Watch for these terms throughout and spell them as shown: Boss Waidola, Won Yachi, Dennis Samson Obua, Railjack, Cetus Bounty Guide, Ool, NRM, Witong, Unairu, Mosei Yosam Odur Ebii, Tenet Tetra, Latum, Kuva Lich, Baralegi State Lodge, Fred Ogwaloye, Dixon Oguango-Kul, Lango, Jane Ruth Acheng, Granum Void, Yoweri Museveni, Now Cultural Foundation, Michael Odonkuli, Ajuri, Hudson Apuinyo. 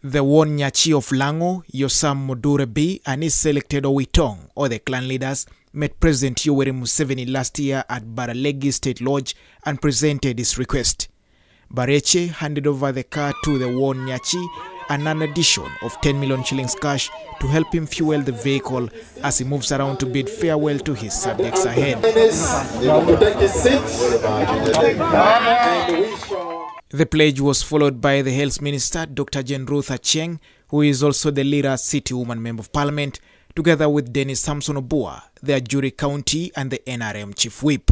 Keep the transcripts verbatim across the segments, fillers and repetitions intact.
the Won Yachi of Lango, Yosam Odur Ebii, and his selected Witong, or the clan leaders, met President Yoweri Museveni last year at Baralegi State Lodge and presented his request. Bareche handed over the car to the Won Yachi and an addition of ten million shillings cash to help him fuel the vehicle as he moves around to bid farewell to his subjects ahead. The pledge was followed by the Health Minister, Doctor Jane Ruth Acheng, who is also the leader City Woman Member of Parliament, together with Dennis Samson Obua, the Ajuri County and the N R M Chief Whip.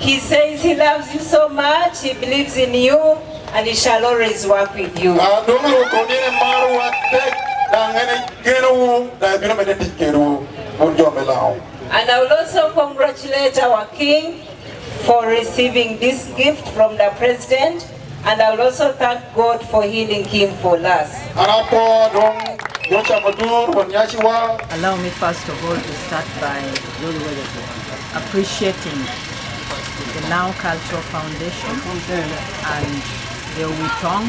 He says he loves you so much, he believes in you, and he shall always work with you. And I will also congratulate our King for receiving this gift from the President, and I will also thank God for healing him for us. Allow me first of all to start by appreciating the Now Cultural Foundation and the Witong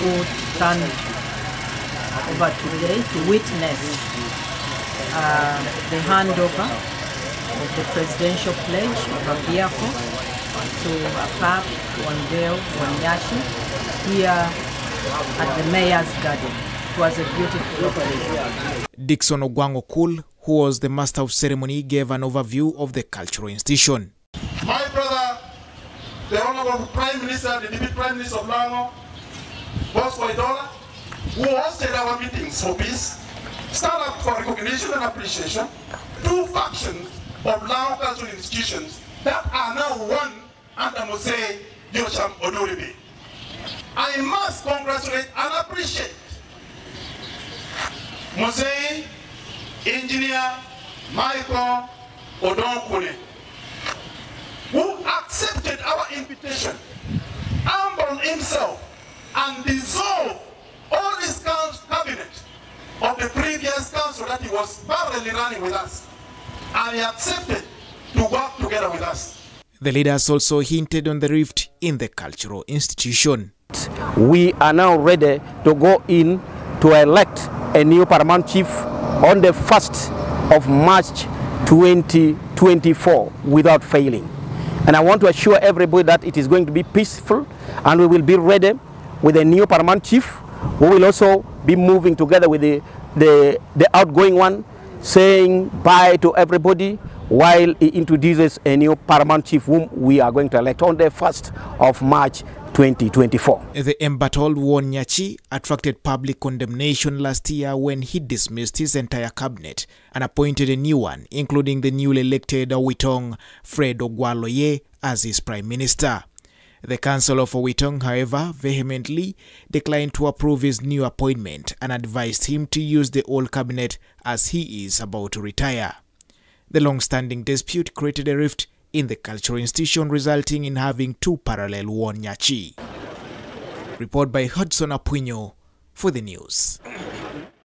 who turned over today to witness uh, the handover of the presidential pledge of a vehicle to a Pap Wondel Won Yachi here at the Mayor's Garden. It was a beautiful operation. Dixon Oguango-Kul, who was the master of ceremony, gave an overview of the cultural institution. My brother, the Honorable Prime Minister, the Deputy Prime Minister of Lango, Boss Waidola, who hosted our meetings for peace, stand up for recognition and appreciation, two factions of Lango cultural institutions that are now one under Mosei Yosam Odur Ebii. I must congratulate and appreciate Mosei Engineer Michael Odonkuli, who accepted our invitation, humbled himself, and dissolved all his cabinet of the previous council that he was parallelly running with us, and he accepted to work together with us. The leaders also hinted on the rift in the cultural institution. We are now ready to go in to elect a new paramount chief on the first of March twenty twenty-four without failing. And I want to assure everybody that it is going to be peaceful and we will be ready with a new paramount chief. We will also be moving together with the, the, the outgoing one, saying bye to everybody while he introduces a new paramount chief whom we are going to elect on the first of March twenty twenty-four. The embattled Won Yachi attracted public condemnation last year when he dismissed his entire cabinet and appointed a new one, including the newly elected Witong Fred Ogwaloye as his prime minister. The Council of Witong, however, vehemently declined to approve his new appointment and advised him to use the old cabinet as he is about to retire. The long-standing dispute created a rift in the cultural institution, resulting in having two parallel Won Yachi. Report by Hudson Apuinyo for the news.